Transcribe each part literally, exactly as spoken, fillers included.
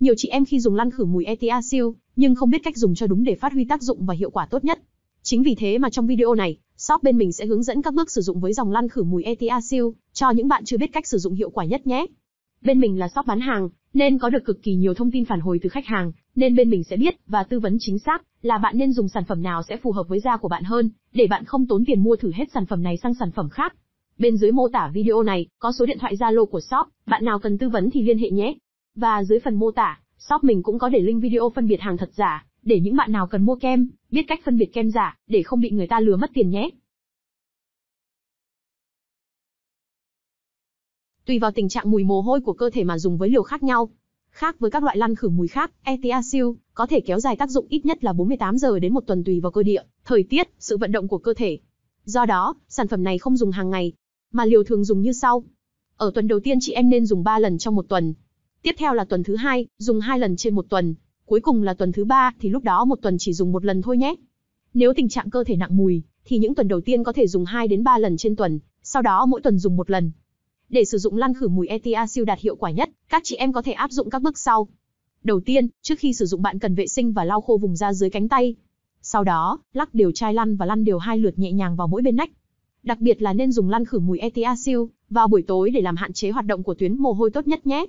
Nhiều chị em khi dùng lăn khử mùi Etiaxil, nhưng không biết cách dùng cho đúng để phát huy tác dụng và hiệu quả tốt nhất. Chính vì thế mà trong video này, shop bên mình sẽ hướng dẫn các bước sử dụng với dòng lăn khử mùi Etiaxil cho những bạn chưa biết cách sử dụng hiệu quả nhất nhé. Bên mình là shop bán hàng, nên có được cực kỳ nhiều thông tin phản hồi từ khách hàng, nên bên mình sẽ biết và tư vấn chính xác là bạn nên dùng sản phẩm nào sẽ phù hợp với da của bạn hơn, để bạn không tốn tiền mua thử hết sản phẩm này sang sản phẩm khác. Bên dưới mô tả video này có số điện thoại Zalo của shop, bạn nào cần tư vấn thì liên hệ nhé. Và dưới phần mô tả, shop mình cũng có để link video phân biệt hàng thật giả, để những bạn nào cần mua kem, biết cách phân biệt kem giả, để không bị người ta lừa mất tiền nhé. Tùy vào tình trạng mùi mồ hôi của cơ thể mà dùng với liều khác nhau. Khác với các loại lăn khử mùi khác, Etiaxil có thể kéo dài tác dụng ít nhất là bốn mươi tám giờ đến một tuần tùy vào cơ địa, thời tiết, sự vận động của cơ thể. Do đó, sản phẩm này không dùng hàng ngày, mà liều thường dùng như sau. Ở tuần đầu tiên chị em nên dùng ba lần trong một tuần. Tiếp theo là tuần thứ hai, dùng hai lần trên một tuần. Cuối cùng là tuần thứ ba, thì lúc đó một tuần chỉ dùng một lần thôi nhé. Nếu tình trạng cơ thể nặng mùi, thì những tuần đầu tiên có thể dùng hai đến ba lần trên tuần, sau đó mỗi tuần dùng một lần. Để sử dụng lăn khử mùi Etiaxil đạt hiệu quả nhất, các chị em có thể áp dụng các bước sau. Đầu tiên, trước khi sử dụng bạn cần vệ sinh và lau khô vùng da dưới cánh tay. Sau đó, lắc đều chai lăn và lăn đều hai lượt nhẹ nhàng vào mỗi bên nách. Đặc biệt là nên dùng lăn khử mùi Etiaxil vào buổi tối để làm hạn chế hoạt động của tuyến mồ hôi tốt nhất nhé.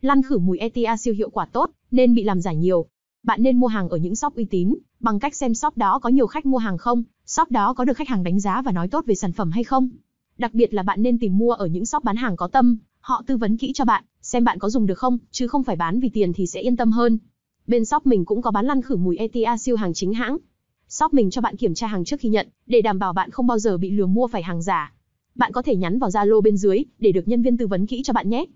Lăn khử mùi Etiaxil hiệu quả tốt, nên bị làm giả nhiều. Bạn nên mua hàng ở những shop uy tín, bằng cách xem shop đó có nhiều khách mua hàng không, shop đó có được khách hàng đánh giá và nói tốt về sản phẩm hay không. Đặc biệt là bạn nên tìm mua ở những shop bán hàng có tâm, họ tư vấn kỹ cho bạn, xem bạn có dùng được không, chứ không phải bán vì tiền thì sẽ yên tâm hơn. Bên shop mình cũng có bán lăn khử mùi Etiaxil hàng chính hãng. Shop mình cho bạn kiểm tra hàng trước khi nhận, để đảm bảo bạn không bao giờ bị lừa mua phải hàng giả. Bạn có thể nhắn vào Zalo bên dưới, để được nhân viên tư vấn kỹ cho bạn nhé.